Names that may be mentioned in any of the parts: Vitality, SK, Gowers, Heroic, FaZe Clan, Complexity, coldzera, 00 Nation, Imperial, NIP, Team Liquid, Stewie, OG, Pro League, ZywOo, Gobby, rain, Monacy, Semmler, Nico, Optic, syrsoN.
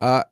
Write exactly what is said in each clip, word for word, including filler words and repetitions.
Uh,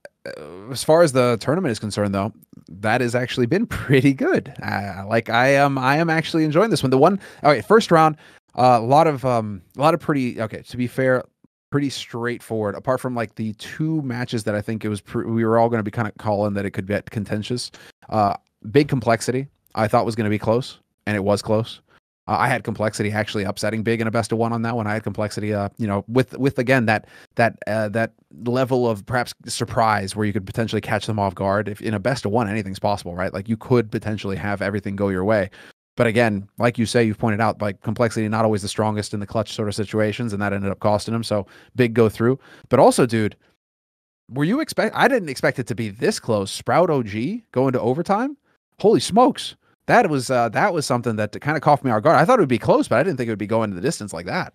as far as the tournament is concerned, though, that has actually been pretty good. Uh, like I am, I am actually enjoying this one. The one, all right, first round, uh, a lot of, um, a lot of pretty. Okay, to be fair, pretty straightforward. Apart from like the two matches that I think it was, pr we were all going to be kind of calling that it could get contentious. Uh, big complexity, I thought was going to be close, and it was close. Uh, I had complexity actually upsetting big in a best of one on that one. I had complexity, uh, you know, with with again that that uh, that level of perhaps surprise where you could potentially catch them off guard. If in a best of one, anything's possible, right? Like you could potentially have everything go your way. But again, like you say, you've pointed out, like complexity not always the strongest in the clutch sort of situations, and that ended up costing him. So big go through. But also, dude, were you expect? I didn't expect it to be this close. Sprout O G going to overtime. Holy smokes. That was uh, that was something that kind of coughed me off guard. I thought it would be close, but I didn't think it would be going to the distance like that.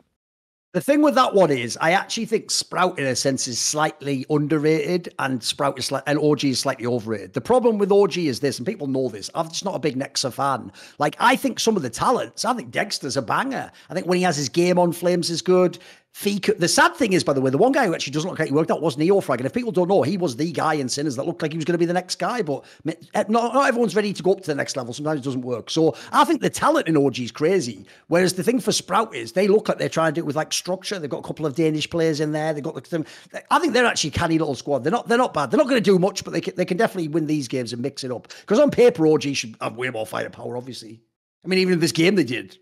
The thing with that one is, I actually think Sprout, in a sense, is slightly underrated, and Sprout is and O G is slightly overrated. The problem with O G is this, and people know this. I'm just not a big Nexa fan. Like, I think some of the talents, I think Dexter's a banger. I think when he has his game on, Flames is good. Fico, the sad thing is, by the way, the one guy who actually doesn't look like he worked out was Neofrag. And if people don't know, he was the guy in Sinners that looked like he was going to be the next guy. But not, not everyone's ready to go up to the next level. Sometimes it doesn't work. So I think the talent in O G is crazy. Whereas the thing for Sprout is they look like they're trying to do it with like structure. They've got a couple of Danish players in there. They've got like them. I think they're actually a canny little squad. They're not. They're not bad. They're not going to do much, but they can, they can definitely win these games and mix it up. Because on paper, O G should have way more firepower. Obviously, I mean, even in this game they did.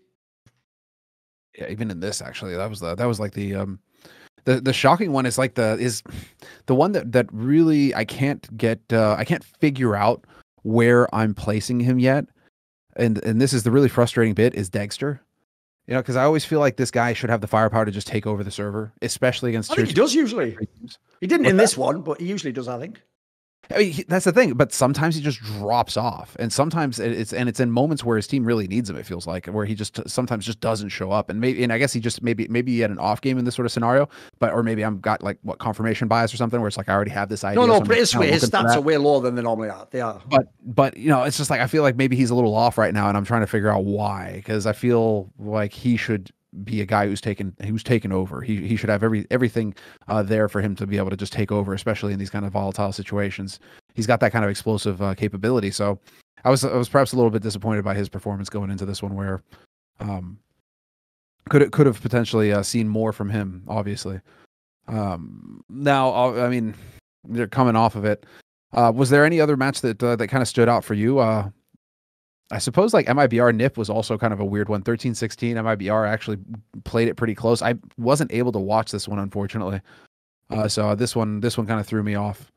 Yeah, even in this, actually, that was the that was like the um, the the shocking one is like the is the one that that really I can't get uh, I can't figure out where I'm placing him yet, and and this is the really frustrating bit is Dexter, you know, because I always feel like this guy should have the firepower to just take over the server, especially against. I think he does usually. He didn't in this one, but he usually does. I think. I mean, he, that's the thing, but sometimes he just drops off, and sometimes it's and it's in moments where his team really needs him. It feels like where he just sometimes just doesn't show up, and maybe and I guess he just maybe maybe he had an off game in this sort of scenario, but or maybe I'm got like what confirmation bias or something where it's like I already have this idea. No, no, so but it's way his stats are way lower than they normally are. They are, but but you know it's just like I feel like maybe he's a little off right now, and I'm trying to figure out why because I feel like he should be a guy who's taken who's taken over. He he should have every everything uh, there for him to be able to just take over, especially in these kind of volatile situations. He's got that kind of explosive uh, capability. So I was I was perhaps a little bit disappointed by his performance going into this one, where um, could could have potentially uh, seen more from him. Obviously, um, now I mean they're coming off of it. Uh, was there any other match that uh, that kind of stood out for you? Uh, I suppose like M I B R N I P was also kind of a weird one. thirteen sixteen M I B R actually played it pretty close. I wasn't able to watch this one, unfortunately. Uh, so this one, this one kind of threw me off.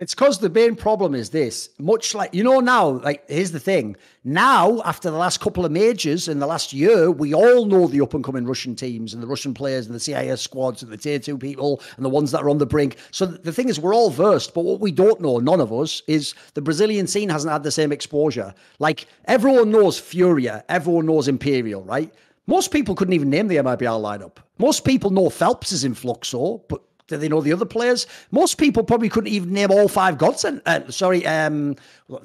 It's because the main problem is this. Much like, you know, now, like, here's the thing. Now, after the last couple of majors in the last year, we all know the up-and-coming Russian teams and the Russian players and the C I S squads and the tier two people and the ones that are on the brink. So the thing is, we're all versed, but what we don't know, none of us, is the Brazilian scene hasn't had the same exposure. Like, everyone knows FURIA. Everyone knows Imperial, right? Most people couldn't even name the M I B R lineup. Most people know Phelps is in Fluxo, but do they know the other players? Most people probably couldn't even name all five Godsend. Uh, sorry, um,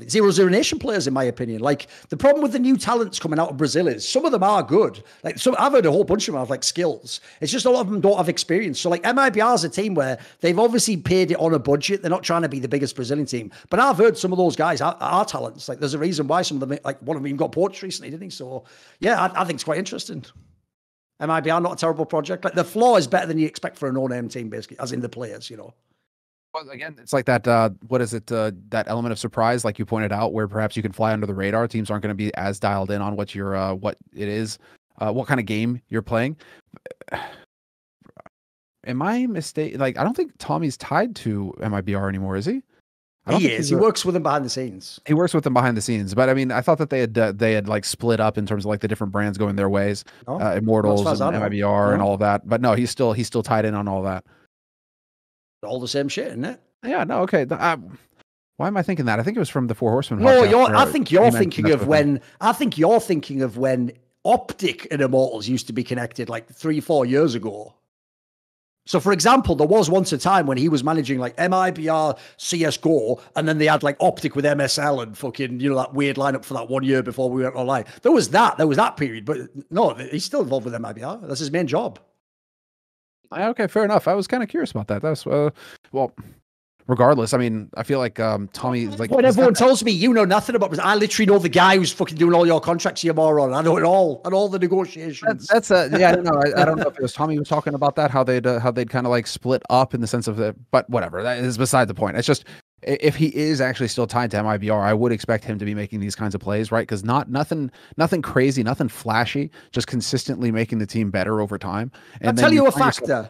zero zero Nation players, in my opinion. Like, the problem with the new talents coming out of Brazil is some of them are good. Like, some, I've heard a whole bunch of them have, like, skills. It's just a lot of them don't have experience. So, like, M I B R is a team where they've obviously paid it on a budget. They're not trying to be the biggest Brazilian team. But I've heard some of those guys are, are talents. Like, there's a reason why some of them, like, one of them even got poached recently, didn't he? So, yeah, I, I think it's quite interesting. M I B R, not a terrible project. Like, the floor is better than you expect for a no-name team, basically, as in the players, you know. Well, again, it's like that, uh, what is it, uh, that element of surprise, like you pointed out, where perhaps you can fly under the radar. Teams aren't going to be as dialed in on what your, uh, what it is, uh, what kind of game you're playing. Am I mistaken? Like, I don't think Tommy's tied to M I B R anymore, is he? He is. He works with them behind the scenes. He works with them behind the scenes. But I mean, I thought that they had uh, they had like split up in terms of like the different brands going their ways, oh, uh, Immortals and M I B R yeah. and all of that. But no, he's still he's still tied in on all that. All the same shit, isn't it? Yeah. No. Okay. I, why am I thinking that? I think it was from the Four Horsemen. No, you're, I think you're thinking of when. I think you're thinking of when Optic and Immortals used to be connected, like three, four years ago. So, for example, there was once a time when he was managing, like, M I B R, C S G O, and then they had, like, Optic with M S L and fucking, you know, that weird lineup for that one year before we went online. There was that. There was that period. But, no, he's still involved with M I B R. That's his main job. Okay, fair enough. I was kind of curious about that. That's uh, well. Regardless, I mean, I feel like um, Tommy is like. When everyone tells me you know nothing about, I literally know the guy who's fucking doing all your contracts, you moron. I know it all and all the negotiations. That's, that's a yeah. I don't know. I, I don't know if it was Tommy who was talking about that. How they'd uh, how they'd kind of like split up in the sense of that. But whatever, that is beside the point. It's just if he is actually still tied to M I B R, I would expect him to be making these kinds of plays, right? Because not nothing, nothing crazy, nothing flashy, just consistently making the team better over time. And I'll tell you, you a factor. Yourself,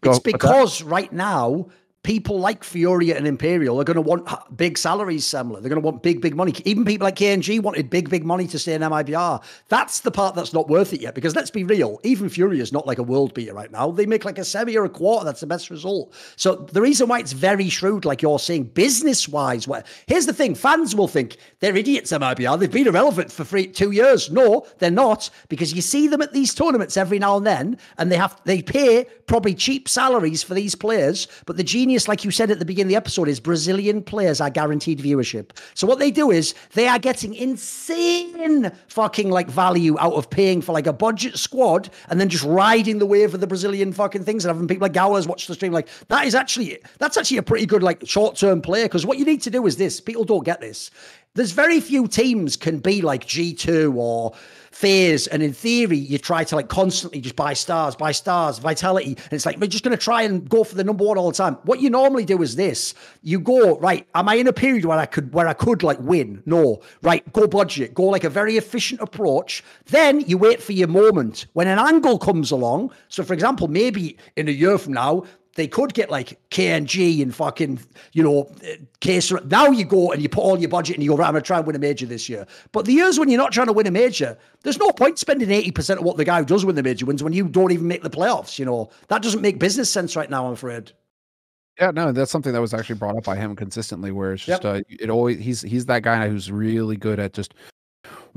go, it's because right now. People like FURIA and Imperial are going to want big salaries, similar. They're going to want big, big money. Even people like K N G wanted big, big money to stay in M I B R. That's the part that's not worth it yet, because let's be real, even FURIA is not like a world beater right now. They make like a semi or a quarter. That's the best result. So the reason why it's very shrewd, like you're saying, business-wise, where, here's the thing. Fans will think they're idiots, M I B R. They've been irrelevant for three, two years. No, they're not, because you see them at these tournaments every now and then, and they have they pay probably cheap salaries for these players, but the genius like you said at the beginning of the episode, is Brazilian players are guaranteed viewership. So what they do is they are getting insane fucking like value out of paying for like a budget squad and then just riding the wave of the Brazilian fucking things and having people like Gowers watch the stream. Like that is actually, that's actually a pretty good like short-term player, because what you need to do is this. People don't get this. There's very few teams can be like G two or FaZe, and in theory, you try to like constantly just buy stars, buy stars, Vitality, and it's like, we're just going to try and go for the number one all the time. What you normally do is this. You go, right, am I in a period where I could, where I could like win? No. Right, go budget, go like a very efficient approach. Then you wait for your moment. When an angle comes along, so for example, maybe in a year from now, they could get like K N G and fucking, you know, case. Now you go and you put all your budget and you go, right, I'm going to try and win a major this year. But the years when you're not trying to win a major, there's no point spending eighty percent of what the guy who does win the major wins when you don't even make the playoffs, you know. That doesn't make business sense right now, I'm afraid. Yeah, no, that's something that was actually brought up by him consistently, where it's just, yep. uh, it always, he's, he's that guy who's really good at just,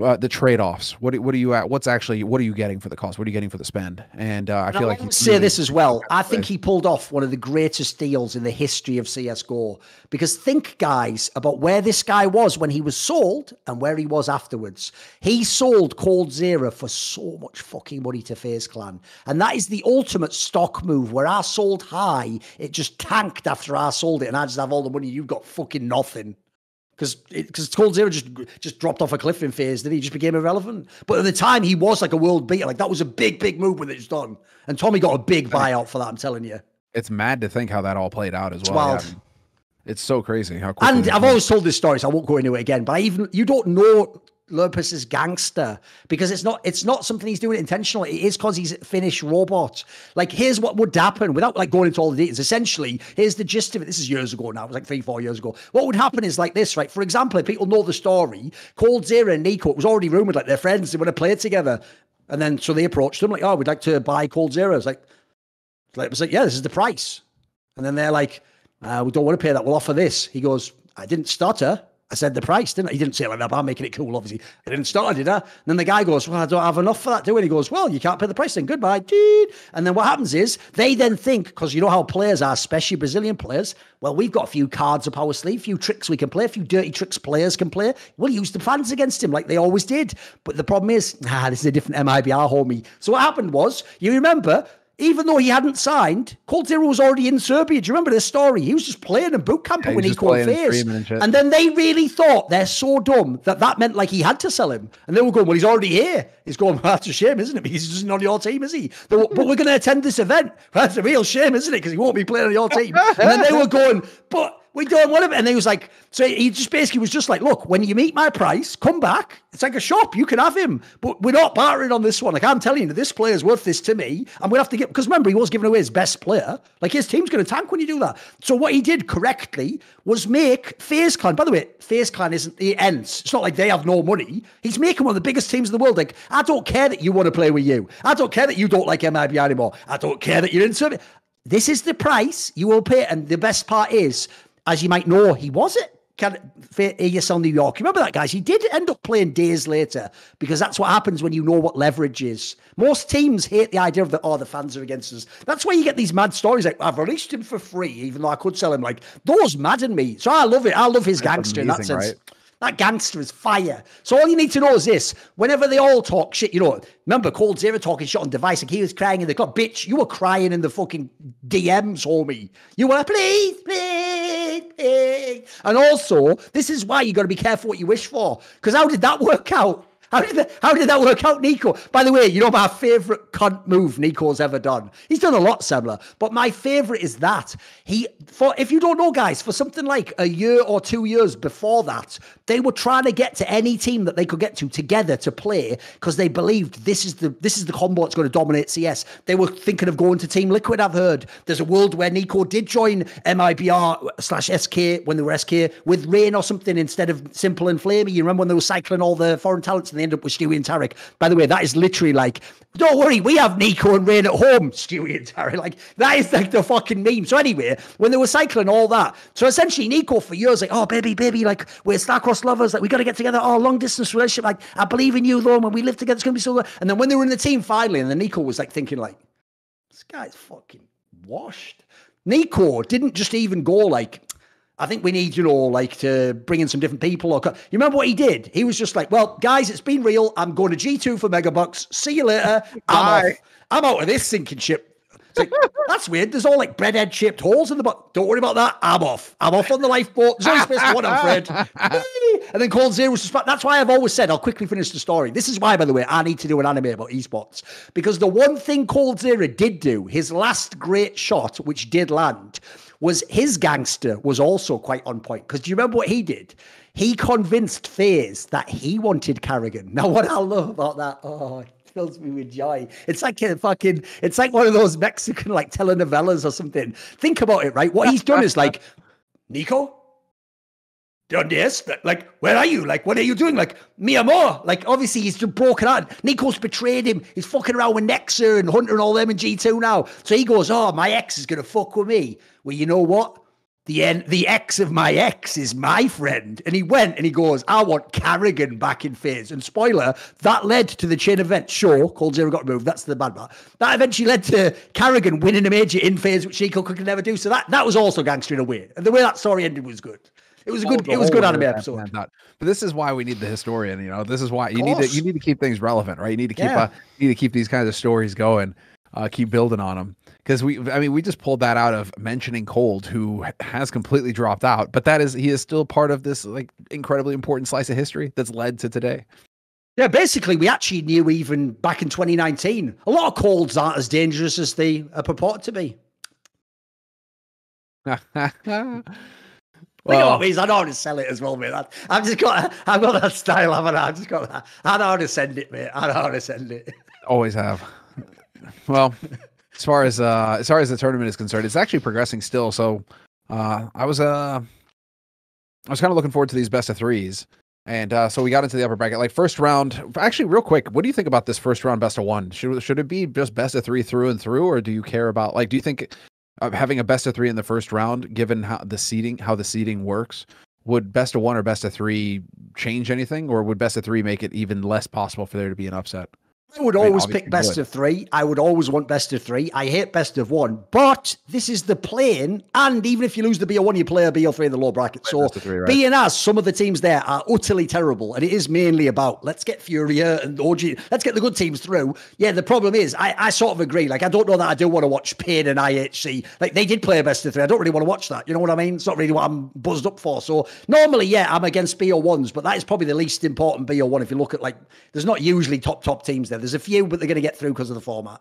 Uh, the trade-offs. What what are you at? What's actually what are you getting for the cost? What are you getting for the spend? And uh, I and feel I like he, say this as well. I think he pulled off one of the greatest deals in the history of C S G O, because think, guys, about where this guy was when he was sold and where he was afterwards. He sold coldzera for so much fucking money to FaZe Clan, and that is the ultimate stock move. Where I sold high, it just tanked after I sold it, and I just have all the money. You've got fucking nothing. Because because coldzera just just dropped off a cliff in FaZe, then he just became irrelevant. But at the time, he was like a world beater. Like, that was a big, big move when it was done. And Tommy got a big buyout for that, I'm telling you. It's mad to think how that all played out as well. It's wild. Yeah, I mean, it's so crazy. How quickly. And I've always told this story, so I won't go into it again. But I even you don't know Lurpus's gangster, because it's not it's not something he's doing intentionally. It is because he's a Finnish robot. Like, here's what would happen without like going into all the details. Essentially, here's the gist of it. This is years ago now. It was like three, four years ago. What would happen is like this, right? For example, if people know the story, coldzera and Nico, it was already rumored like they're friends, they want to play together. And then so they approached them like, oh, we'd like to buy coldzera. It's like, it was like, yeah, this is the price. And then they're like, uh, we don't want to pay that. We'll offer this. He goes, I didn't stutter. I said the price, didn't I? He didn't say it like that, but I'm making it cool, obviously. I didn't start, did I? And then the guy goes, well, I don't have enough for that, do I? And he goes, well, you can't pay the price then. Goodbye. Dude. And then what happens is they then think, because you know how players are, especially Brazilian players, well, we've got a few cards up our sleeve, a few tricks we can play, a few dirty tricks players can play. We'll use the fans against him like they always did. But the problem is, ah, this is a different M I B R, homie. So what happened was, you remember, even though he hadn't signed, coldzera was already in Serbia. Do you remember this story? He was just playing in boot camp yeah, when he caught FaZe. And, and then they really thought they're so dumb that that meant like he had to sell him. And they were going, well, he's already here. He's going, well, that's a shame, isn't it? Because he's just not on your team, is he? They were, but we're going to attend this event. Well, that's a real shame, isn't it? Because he won't be playing on your team. And then they were going, but we don't want him. And he was like, so he just basically was just like, look, when you meet my price, come back. It's like a shop. You can have him. But we're not bartering on this one. Like, I'm telling you, this player's worth this to me. I'm going to have to get, because remember, he was giving away his best player. Like, his team's going to tank when you do that. So what he did correctly was make FaZe Clan. By the way, FaZe Clan isn't the ends. It's not like they have no money. He's making one of the biggest teams in the world. Like, I don't care that you want to play with you. I don't care that you don't like M I B R anymore. I don't care that you're in service. This is the price you will pay. And the best part is, as you might know, he was it. A S L New York. You remember that, guys? He did end up playing days later, because that's what happens when you know what leverage is. Most teams hate the idea of, the, oh, the fans are against us. That's where you get these mad stories like, I've released him for free, even though I could sell him. Like, those madden me. So I love it. I love his that's gangster amazing, in that sense. Right? That gangster is fire. So all you need to know is this. Whenever they all talk shit, you know, remember coldzera talking shit on Device, like he was crying in the club. Bitch, you were crying in the fucking D Ms, homie. You were, please, please, please. And also, this is why you got to be careful what you wish for. Because how did that work out? How did, that, how did that work out, Nico? By the way, you know my favourite cunt move Nico's ever done. He's done a lot, similar, but my favourite is that. He, for if you don't know, guys, for something like a year or two years before that, they were trying to get to any team that they could get to together to play because they believed this is the this is the combo that's going to dominate C S. They were thinking of going to Team Liquid, I've heard. There's a world where Nico did join M I B R slash S K when they were S K with Rain or something instead of Simple and Flamey. You remember when they were cycling all the foreign talents and end up with Stewie and Tarek. By the way, that is literally like, don't worry, we have Nico and Rain at home, Stewie and Tarek. Like, that is like the fucking meme. So anyway, when they were cycling all that, so essentially Nico for years, like, oh, baby, baby, like, we're star-crossed lovers, like, we got to get together, oh, long-distance relationship, like, I believe in you, though, and when we live together, it's going to be so good. And then when they were in the team, finally, and then Nico was like thinking, like, this guy's fucking washed. Nico didn't just even go, like, I think we need, you know, like to bring in some different people. Or you remember what he did? He was just like, well, guys, it's been real. I'm going to G two for megabucks. See you later. I'm, off. I'm out of this sinking ship. It's like, that's weird. There's all like breadhead shaped holes in the butt. Don't worry about that. I'm off. I'm off on the lifeboat. There's only space for one, I'm Fred. And then coldzera was just, that's why I've always said, I'll quickly finish the story. This is why, by the way, I need to do an anime about esports. Because the one thing coldzera did do, his last great shot, which did land, was his gangster was also quite on point. Because do you remember what he did? He convinced FaZe that he wanted Karrigan. Now, what I love about that, oh, it fills me with joy. It's like a fucking, it's like one of those Mexican, like, telenovelas or something. Think about it, right? What he's done is like, Nico? Done this? Like, where are you? Like, what are you doing? Like, mi amor. Like, obviously, he's just broken out. Nico's betrayed him. He's fucking around with Nexa and Hunter and all them in G two now. So he goes, oh, my ex is going to fuck with me. Well, you know what? The en the ex of my ex is my friend. And he went and he goes, I want Karrigan back in FaZe. And spoiler, that led to the chain event show called Zero Got Removed. That's the bad part. That eventually led to Karrigan winning a major in FaZe, which Nico could never do. So that, that was also gangster in a way. And the way that story ended was good. It was a good. It was good anime episode. But this is why we need the historian. You know, this is why you need to. You need to keep things relevant, right? You need to keep. Yeah. Uh, you need to keep these kinds of stories going. Uh, keep building on them because we. I mean, we just pulled that out of mentioning Cold, who has completely dropped out. But that is, he is still part of this like incredibly important slice of history that's led to today. Yeah, basically, we actually knew even back in twenty nineteen, a lot of Colds aren't as dangerous as they are purported to be. Well, you know what I mean? I know how to sell it as well, mate. I've just got, I've got that style, haven't I? I've just got that. I know how to send it, mate. I know how to send it. Always have. Well, as far as uh, as far as the tournament is concerned, it's actually progressing still. So, uh, I was uh, I was kind of looking forward to these best of threes, and uh, so we got into the upper bracket. Like first round, actually, real quick, what do you think about this first round best of one? Should should it be just best of three through and through, or do you care about like? Do you think? Having a best of three in the first round, given how the seeding, how the seeding works, would best of one or best of three change anything, or would best of three make it even less possible for there to be an upset? I would I mean, always pick best of three. I would always want best of three. I hate best of one, but this is the play-in, and even if you lose the B O one, you play a B O three in the low bracket. So three, right? Being as some of the teams there are utterly terrible, and it is mainly about, let's get FURIA and O G, let's get the good teams through. Yeah, the problem is, I, I sort of agree. Like, I don't know that I do want to watch Pain and I H C. Like, they did play a best of three. I don't really want to watch that. You know what I mean? It's not really what I'm buzzed up for. So normally, yeah, I'm against B O ones, but that is probably the least important B O one if you look at, like, there's not usually top, top teams there. There's a few, but they're going to get through because of the format.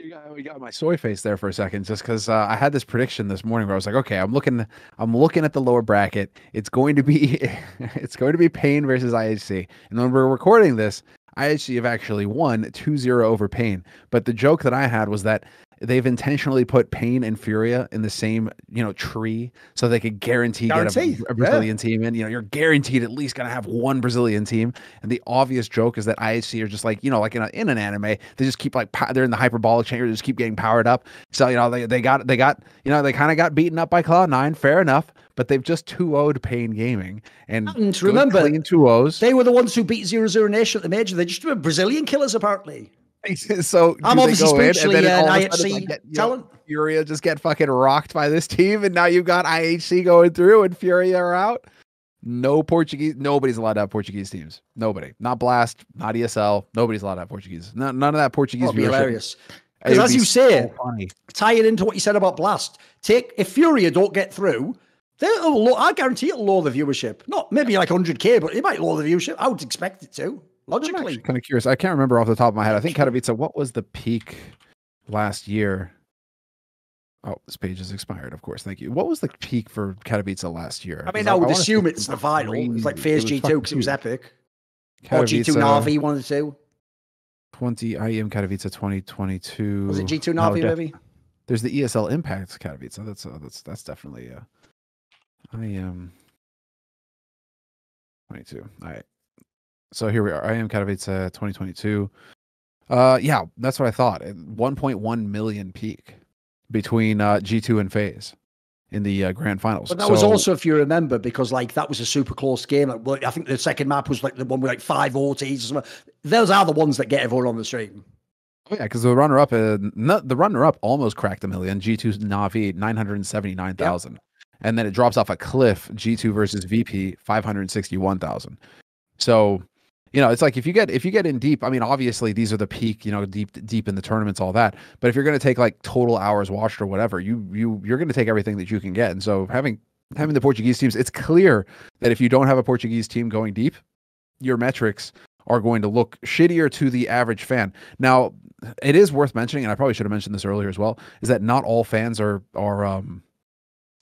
You got, you got my soy face there for a second, just because uh, I had this prediction this morning where I was like, okay, I'm looking, I'm looking at the lower bracket. It's going to be, it's going to be Pain versus I H C. And when we're recording this, I H C have actually won two zero over Pain. But the joke that I had was that they've intentionally put Pain and FURIA in the same, you know, tree so they could guarantee guarantee get a, a Brazilian yeah. team in. You know, you're guaranteed at least going to have one Brazilian team. And the obvious joke is that I H C are just like, you know, like in, a, in an anime, they just keep like, they're in the hyperbolic chamber, they just keep getting powered up. So, you know, they, they got, they got, you know, they kind of got beaten up by Cloud nine, fair enough. But they've just two oh'd Pain Gaming. And, and remember, two oh's. They were the ones who beat zero zero Nation at the major. They just were Brazilian killers, apparently. So I'm obviously spiritually and then uh, I H C sudden, like, you know, talent. FURIA just get fucking rocked by this team, and now you've got I H C going through, and FURIA are out. No Portuguese. Nobody's allowed to have Portuguese teams. Nobody. Not Blast. Not E S L. Nobody's allowed to have Portuguese. No, none of that Portuguese. That'd be hilarious. Because as be you so say, funny. tie it into what you said about Blast. Take if FURIA don't get through, they'll. I guarantee it'll lower the viewership. Not maybe like one hundred K, but it might lower the viewership. I would expect it to. Logically. I'm kind of curious. I can't remember off the top of my head. I think Katowice. What was the peak last year? Oh, this page has expired, of course. Thank you. What was the peak for Katowice last year? I mean, I would I assume it's the final. It's like FaZe G two because it was epic. Or G two Na'Vi, one of the two. twenty I E M Katowice twenty twenty-two. Was it G two Na'Vi, no, maybe? There's the E S L Impact Katowice. That's uh, that's that's definitely uh, I E M twenty-two. All right. So here we are. I E M Katowice twenty twenty-two. Uh, yeah, that's what I thought. one point one million peak between uh, G two and FaZe in the uh, grand finals. But that so, was also, if you remember, because like that was a super close game. Like, I think the second map was like the one with like five O Ts or something. Those are the ones that get everyone on the stream. Yeah, because the runner-up uh, the runner-up almost cracked a million. G two's Na'Vi, nine hundred seventy-nine thousand. Yep. And then it drops off a cliff. G two versus V P, five hundred sixty-one thousand. So, you know, it's like if you get if you get in deep, I mean, obviously these are the peak, you know, deep deep in the tournaments, all that. But if you're going to take like total hours watched or whatever, you you you're going to take everything that you can get. And so having having the Portuguese teams, it's clear that if you don't have a Portuguese team going deep, your metrics are going to look shittier to the average fan. Now, it is worth mentioning, and I probably should have mentioned this earlier as well, is that not all fans are are um,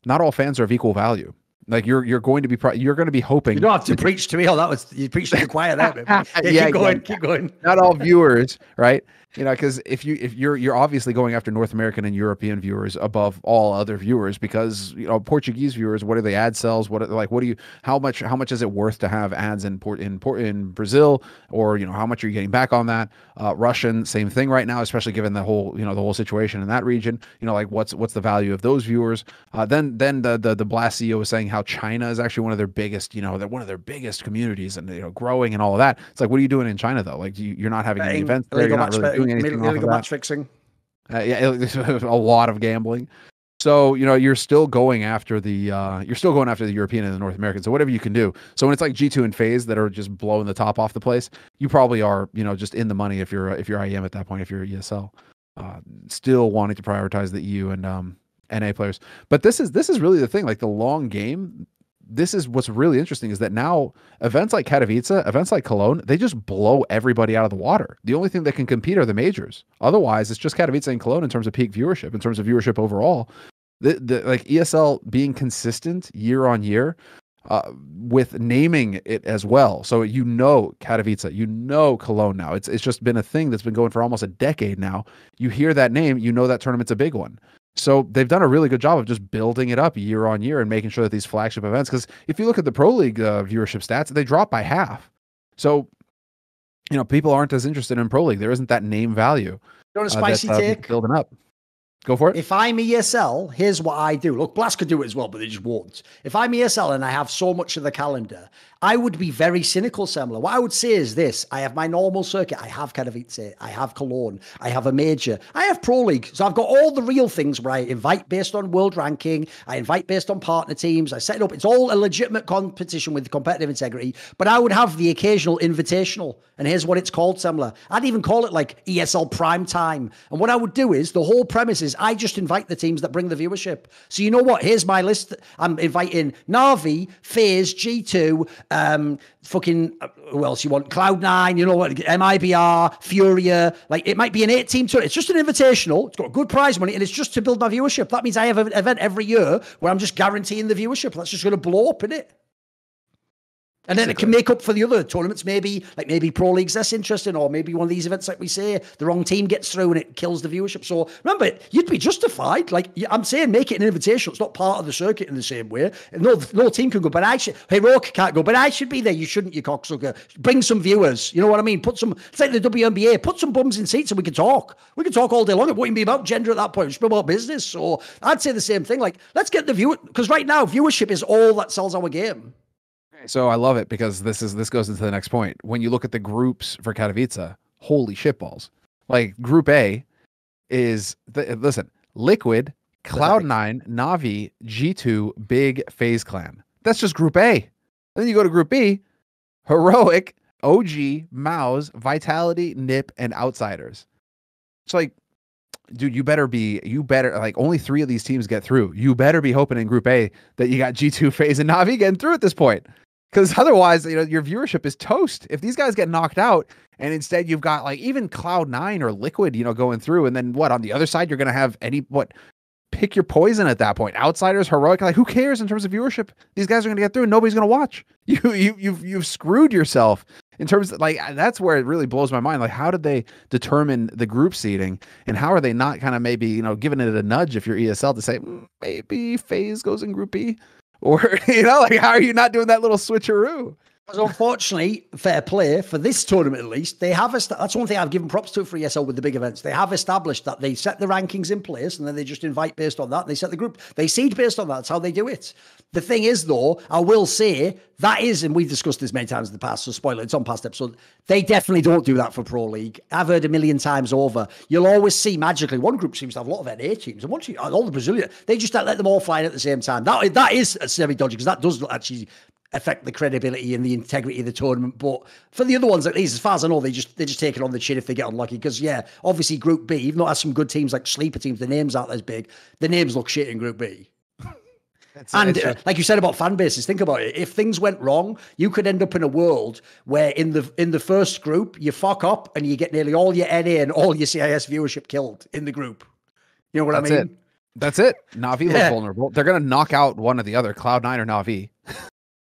not all fans are of equal value. Like you're you're going to be pro you're going to be hoping. You don't have to, to preach to me. Oh, that was you preached to the choir there. Yeah, yeah, keep going, yeah. keep going. Not all viewers, right? You know, because if you if you're you're obviously going after North American and European viewers above all other viewers, because you know Portuguese viewers, what are the ad sales? What are, like what do you how much how much is it worth to have ads in port in port in Brazil, or you know how much are you getting back on that? Uh, Russian, same thing right now, especially given the whole you know the whole situation in that region. You know, like what's what's the value of those viewers? Uh, then then the the the Blast C E O was saying how China is actually one of their biggest you know they're one of their biggest communities and you know growing and all of that. It's like what are you doing in China though? Like you, you're not having any events there. You're not really Anything illegal match fixing, uh, yeah, a lot of gambling. So you know you're still going after the uh, you're still going after the European and the North American. So whatever you can do. So when it's like G two and FaZe that are just blowing the top off the place, you probably are you know just in the money if you're if you're I E M at that point if you're E S L, uh, still wanting to prioritize the E U and um, N A players. But this is this is really the thing. Like the long game. This is what's really interesting is that now events like Katowice, events like Cologne, they just blow everybody out of the water. The only thing that can compete are the majors. Otherwise, it's just Katowice and Cologne in terms of peak viewership, in terms of viewership overall. The, the like E S L being consistent year on year uh, with naming it as well. So you know Katowice, you know Cologne now. It's it's just been a thing that's been going for almost a decade now. You hear that name, you know that tournament's a big one. So they've done a really good job of just building it up year on year and making sure that these flagship events, because if you look at the Pro League uh, viewership stats, they drop by half. So, you know, people aren't as interested in Pro League. There isn't that name value. You want a spicy uh, that, uh, take? Building up. Go for it. If I'm E S L, here's what I do. Look, Blast could do it as well, but they just won't. If I'm E S L and I have so much of the calendar, I would be very cynical, Semler. What I would say is this. I have my normal circuit. I have Katowice. I have Cologne. I have a major. I have Pro League. So I've got all the real things where I invite based on world ranking. I invite based on partner teams. I set it up. It's all a legitimate competition with competitive integrity. But I would have the occasional invitational. And here's what it's called, Semler. I'd even call it like E S L Prime Time. And what I would do is the whole premise is I just invite the teams that bring the viewership. So you know what? Here's my list. I'm inviting Na'Vi, FaZe, G two, Um, fucking, who else you want? Cloud nine, you know what? M I B R, FURIA. Like, it might be an eight-team tournament. It's just an invitational. It's got good prize money, and it's just to build my viewership. That means I have an event every year where I'm just guaranteeing the viewership. That's just going to blow up, isn't it? And then it can make up for the other tournaments, maybe, like maybe Pro League's less interesting, or maybe one of these events, like we say, the wrong team gets through and it kills the viewership. So remember, you'd be justified. Like I'm saying, make it an invitation. It's not part of the circuit in the same way. No, no team can go, but I should, Heroic can't go, but I should be there. You shouldn't, you cocksucker. Bring some viewers. You know what I mean? Put some, it's like the W N B A, put some bums in seats and we can talk. We can talk all day long. It wouldn't be about gender at that point. It should be about business. So I'd say the same thing. Like, let's get the viewer, because right now, viewership is all that sells our game. So I love it because this is this goes into the next point. When you look at the groups for Katowice, holy shitballs. Like Group A is, the, listen, Liquid, Cloud nine, Na'Vi, G two, Big, FaZe Clan. That's just Group A. Then you go to Group B, Heroic, O G, Mouse, Vitality, N I P, and Outsiders. It's like, dude, you better be, you better, like, only three of these teams get through. You better be hoping in Group A that you got G two, FaZe, and Na'Vi getting through at this point. Because otherwise, you know, your viewership is toast. If these guys get knocked out, and instead you've got, like, even Cloud nine or Liquid, you know, going through, and then what, on the other side, you're going to have any, what, pick your poison at that point. Outsiders, Heroic, like, who cares in terms of viewership? These guys are going to get through and nobody's going to watch. You, you, you've, you've screwed yourself in terms of, like, that's where it really blows my mind. Like, how did they determine the group seeding, and how are they not kind of maybe, you know, giving it a nudge if you're E S L to say, mm, maybe FaZe goes in Group B, or, you know, like, how are you not doing that little switcheroo? Because unfortunately, fair play, for this tournament at least, they have, that's one thing I've given props to for E S L with the big events. They have established that they set the rankings in place and then they just invite based on that. They set the group, they seed based on that. That's how they do it. The thing is, though, I will say that is, and we've discussed this many times in the past, so spoiler, it's on past episodes, they definitely don't do that for Pro League. I've heard a million times over. You'll always see magically, one group seems to have a lot of N A teams, and one team, all the Brazilian, they just don't let them all fly in at the same time. That, that is semi-dodgy, because that does actually affect the credibility and the integrity of the tournament. But for the other ones, at least, as far as I know, they just they just take it on the chin if they get unlucky. Because yeah, obviously Group B, even though it has some good teams like sleeper teams, the names aren't as big. The names look shit in Group B. That's, and that's uh, like you said about fan bases, think about it. If things went wrong, you could end up in a world where in the in the first group you fuck up and you get nearly all your N A and all your C I S viewership killed in the group. You know what that's I mean? It. That's it. Na'Vi yeah. look vulnerable. They're gonna knock out one or the other, Cloud nine or Na'Vi.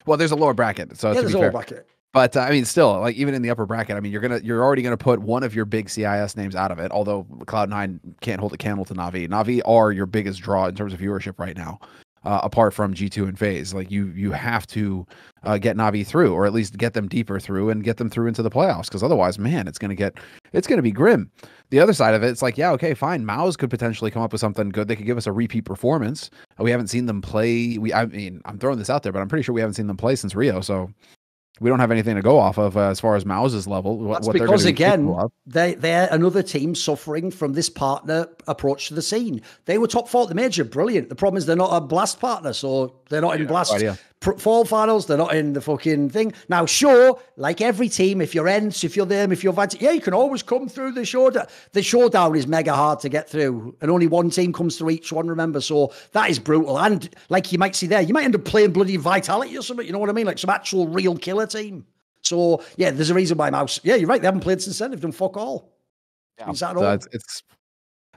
Well, there's a lower bracket, so yeah, to there's be a fair. Lower bracket. But uh, I mean, still, like even in the upper bracket, I mean, you're gonna you're already gonna put one of your big C I S names out of it. Although Cloud nine can't hold a candle to Na'Vi. Na'Vi are your biggest draw in terms of viewership right now, uh, apart from G two and FaZe. Like you, you have to uh, get Na'Vi through, or at least get them deeper through, and get them through into the playoffs. Because otherwise, man, it's gonna get it's gonna be grim. The other side of it, it's like, yeah, okay, fine. Mouse could potentially come up with something good. They could give us a repeat performance. We haven't seen them play. We, I mean, I'm throwing this out there, but I'm pretty sure we haven't seen them play since Rio. So we don't have anything to go off of uh, as far as Mouse's level. What, That's what because, they're again, be they, they're another team suffering from this partner approach to the scene. They were top four at the major. Brilliant. The problem is they're not a Blast partner, so they're not yeah, in Blast. No Fall finals, they're not in the fucking thing. Now, sure, like every team, if you're Ents, if you're them, if you're Vance, yeah, you can always come through the showdown. The showdown is mega hard to get through, and only one team comes through each one, remember? So that is brutal. And like you might see there, you might end up playing bloody Vitality or something, you know what I mean? Like some actual real killer team. So yeah, there's a reason why Mouse, yeah, you're right, they haven't played since then, they've done fuck all. Yeah, is that all? Uh, it's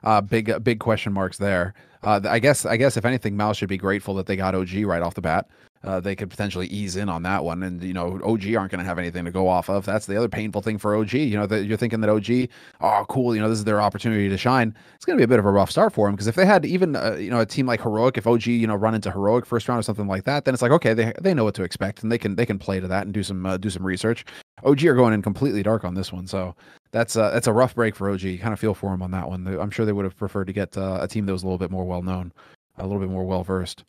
uh, big, uh, big question marks there. Uh, I guess, I guess if anything, Mouse should be grateful that they got O G right off the bat. Uh, they could potentially ease in on that one. And, you know, O G aren't going to have anything to go off of. That's the other painful thing for O G. You know, the, you're thinking that O G, oh, cool, you know, this is their opportunity to shine. It's going to be a bit of a rough start for them, because if they had even, uh, you know, a team like Heroic, if O G, you know, run into Heroic first round or something like that, then it's like, okay, they they know what to expect, and they can they can play to that and do some uh, do some research. O G are going in completely dark on this one. So that's, uh, that's a rough break for O G. You kind of feel for them on that one. I'm sure they would have preferred to get uh, a team that was a little bit more well-known, a little bit more well-versed.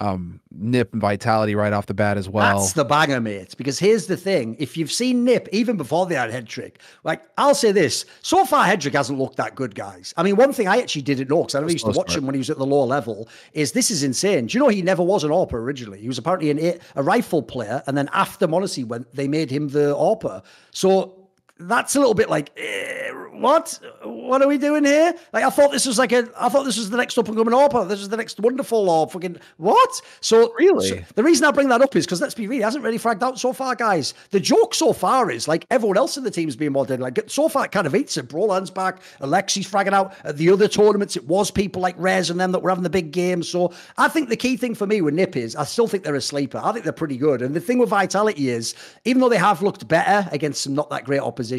Um, N I P and Vitality right off the bat as well. That's the banger, mate. Because here's the thing. If you've seen N I P, even before they had Hedrick, like, I'll say this. So far, Hedrick hasn't looked that good, guys. I mean, one thing I actually didn't know, because I never used to watch him when he was at the lower level, is this is insane. Do you know he never was an AWPer originally? He was apparently an, a rifle player, and then after Monacy went, they made him the AWPer. So that's a little bit like, eh, what? What are we doing here? Like, I thought this was like a, I thought this was the next up and coming AWPer. This is the next wonderful AWP. Fucking what? So really, so the reason I bring that up is because let's be real, it hasn't really fragged out so far, guys. The joke so far is like everyone else in the team's being more dead. Like so far, it kind of eats it. Broland's back, Alexi's fragging out. At the other tournaments, it was people like Rez and them that were having the big games. So I think the key thing for me with N I P is I still think they're a sleeper. I think they're pretty good. And the thing with Vitality is, even though they have looked better against some not that great opposition,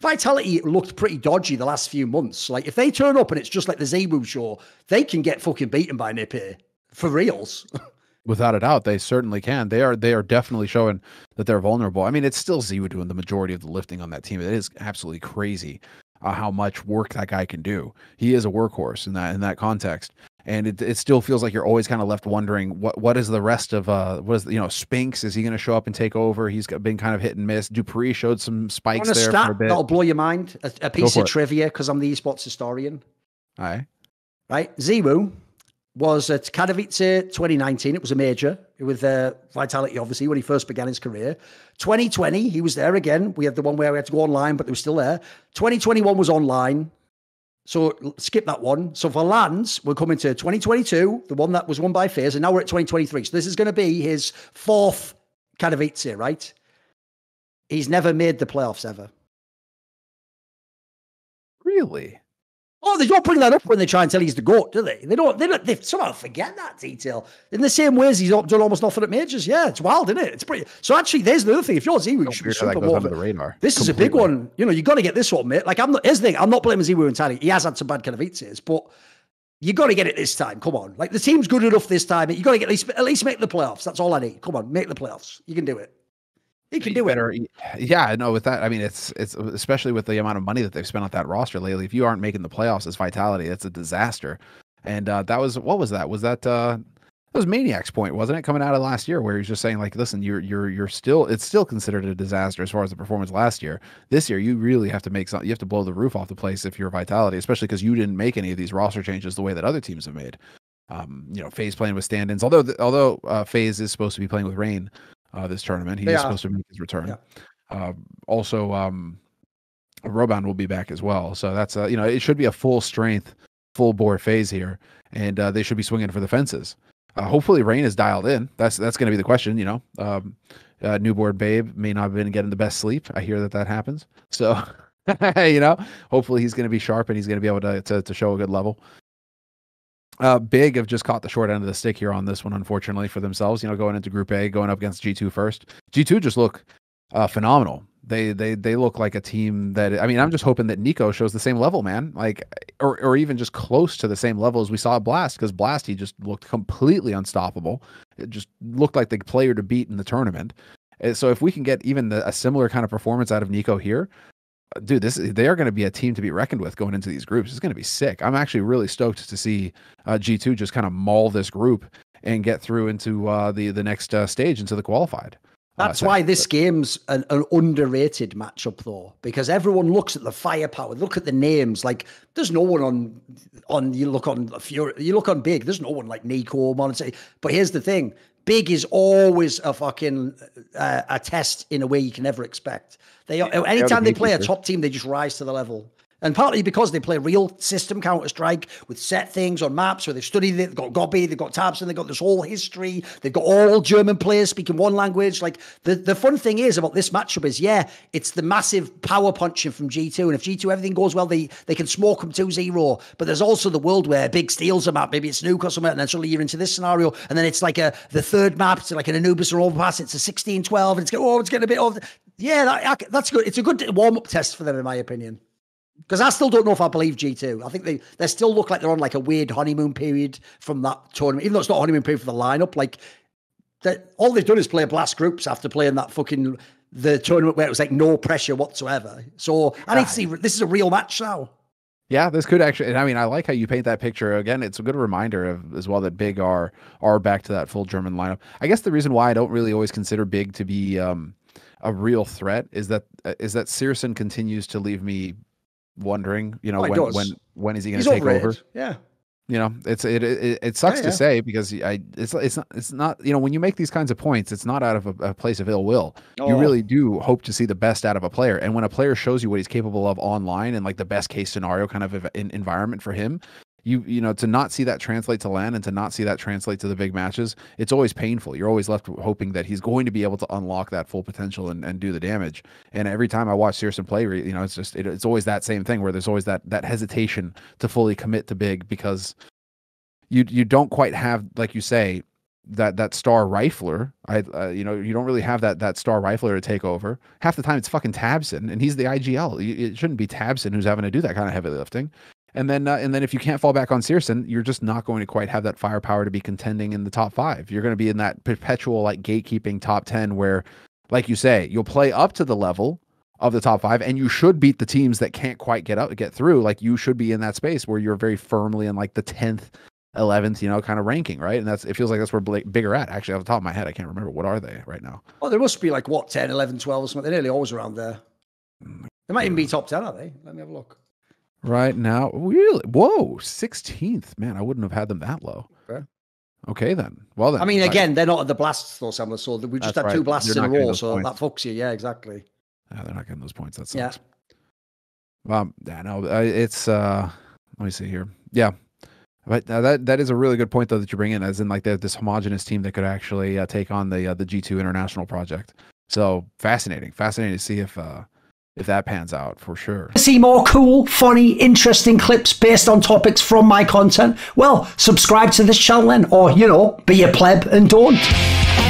Vitality looked pretty dodgy the last few months. Like, if they turn up and it's just like the ZywOo show, they can get fucking beaten by N I P here. For reals. Without a doubt, they certainly can. They are they are definitely showing that they're vulnerable. I mean, it's still ZywOo doing the majority of the lifting on that team. It is absolutely crazy uh, how much work that guy can do. He is a workhorse in that in that context. And it, it still feels like you're always kind of left wondering what what is the rest of uh what is the, you know Spinks, is he going to show up and take over? He's been kind of hit and miss. Dupree showed some spikes there stat for a bit. That'll blow your mind. A, a piece of it. Trivia, because I'm the esports historian. All right, right. ZywOo was at Katowice twenty nineteen. It was a major with uh, Vitality, obviously, when he first began his career. twenty twenty, he was there again. We had the one where we had to go online, but they were still there. twenty twenty-one was online. So skip that one. So for Lance, we're coming to twenty twenty-two, the one that was won by FaZe, and now we're at twenty twenty-three. So this is going to be his fourth Katowice, right? He's never made the playoffs ever. Really? Oh, they don't bring that up when they try and tell he's the GOAT, do they? They don't, they don't, they somehow forget that detail. In the same way as he's done almost nothing at majors. Yeah, it's wild, isn't it? It's pretty. So actually, there's the other thing. If you're ZywOo, you should be super more under the radar. This Completely. is a big one. You know, you got to get this one, mate. Like, I'm not, here's the thing, I'm not blaming ZywOo entirely. He has had some bad Katowices, but you got to get it this time. Come on. Like, the team's good enough this time. You got to get at least, at least make the playoffs. That's all I need. Come on, make the playoffs. You can do it. He can do better. It. Yeah, no, with that, I mean, it's it's especially with the amount of money that they've spent on that roster lately. If you aren't making the playoffs as Vitality, it's a disaster. And uh, that was what was that? Was that uh, that was Maniac's point, wasn't it? Coming out of last year, where he's just saying like, listen, you're you're you're still it's still considered a disaster as far as the performance last year. This year, you really have to make some, you have to blow the roof off the place if you're Vitality, especially because you didn't make any of these roster changes the way that other teams have made. Um, you know, FaZe playing with stand-ins, although the, although uh, FaZe is supposed to be playing with Rain. Uh, this tournament, he yeah. is supposed to make his return. Yeah. Uh, also, um, Roban will be back as well. So that's uh, you know, it should be a full strength, full bore FaZe here, and uh, they should be swinging for the fences. Uh, hopefully, Rain is dialed in. That's that's going to be the question. You know, um, uh, newborn babe may not have been getting the best sleep. I hear that that happens. So you know, hopefully he's going to be sharp and he's going to be able to, to to show a good level. Uh, Big have just caught the short end of the stick here on this one, unfortunately for themselves. You know, going into Group A, going up against G two first. G two just look uh, phenomenal. They they they look like a team that, I mean, I'm just hoping that Nico shows the same level, man. Like, or or even just close to the same level as we saw at Blast, because Blast, he just looked completely unstoppable. It just looked like the player to beat in the tournament. And so if we can get even the, a similar kind of performance out of Nico here, dude, this they are going to be a team to be reckoned with going into these groups. It's going to be sick. I'm actually really stoked to see uh, G two just kind of maul this group and get through into uh, the the next uh, stage, into the qualified. Uh, That's why this game's an, an underrated matchup, though, because everyone looks at the firepower, look at the names. Like, there's no one on on you look on Fury, you look on Big. There's no one like Nico, Monty. But here's the thing: Big is always a fucking uh, a test in a way you can never expect. They anytime they play a top team, they just rise to the level. And partly because they play real system Counter-Strike with set things on maps where they've studied it. They've got Gobby, they've got Tabson, they've got this whole history. They've got all German players speaking one language. Like, the, the fun thing is about this matchup is, yeah, it's the massive power punching from G two. And if G two, everything goes well, they, they can smoke them two zero. But there's also the world where Big steals a map. Maybe it's Nuke or something, and then suddenly you're into this scenario. And then it's like a the third map, it's like an Anubis or Overpass. It's a sixteen twelve. And it's, oh, it's getting a bit over. Yeah, that, that's good. It's a good warm-up test for them, in my opinion. Because I still don't know if I believe G two. I think they, they still look like they're on like a weird honeymoon period from that tournament, even though it's not a honeymoon period for the lineup. Like, all they've done is play blast groups after playing that fucking the tournament where it was like no pressure whatsoever. So I need to see, this is a real match now. Yeah, this could actually, and I mean, I like how you paint that picture. Again, it's a good reminder of, as well, that Big are are back to that full German lineup. I guess the reason why I don't really always consider Big to be um, a real threat is that is that syrsoN continues to leave me wondering, you know, oh, when, when when is he going to take over? It. Yeah, you know, it's it it, it sucks yeah, yeah. to say, because I it's it's not it's not you know, when you make these kinds of points, it's not out of a, a place of ill will. Oh. You really do hope to see the best out of a player, and when a player shows you what he's capable of online and like the best case scenario kind of in, environment for him, you you know, to not see that translate to LAN and to not see that translate to the big matches, it's always painful. You're always left hoping that he's going to be able to unlock that full potential and, and do the damage. And every time I watch syrsoN play, you know, it's just, it, it's always that same thing where there's always that, that hesitation to fully commit to Big, because you, you don't quite have, like you say, that, that star rifler. I, uh, you know, you don't really have that, that star rifler to take over. Half the time it's fucking Tabson, and he's the I G L. It shouldn't be Tabson who's having to do that kind of heavy lifting. And then, uh, and then, if you can't fall back on syrsoN, you're just not going to quite have that firepower to be contending in the top five. You're going to be in that perpetual like gatekeeping top ten, where, like you say, you'll play up to the level of the top five, and you should beat the teams that can't quite get up, get through. Like, you should be in that space where you're very firmly in like the tenth, eleventh, you know, kind of ranking, right? And that's, it feels like that's where Blake, bigger at. Actually, off the top of my head, I can't remember, what are they right now? Oh, there must be like what ten, eleven, twelve, or something. They're nearly always around there. They might even be top ten, are they? Let me have a look. Right now, really? Whoa, sixteenth. Man, I wouldn't have had them that low. Okay, then. Well, then. I mean, again, right. They're not at the blasts, though, Sam. So we just That's had right. two blasts You're in a row, so points. That fucks you. Yeah, exactly. Yeah, they're not getting those points. That sucks. Yeah. Um, yeah, no, it's, uh, let me see here. Yeah. But uh, that that is a really good point, though, that you bring in, as in, like, they're this homogenous team that could actually uh, take on the uh, the G two international project. So fascinating, fascinating to see if uh, if that pans out for sure. See more cool, funny, interesting clips based on topics from my content? Well, subscribe to this channel then, or, you know, be a pleb and don't.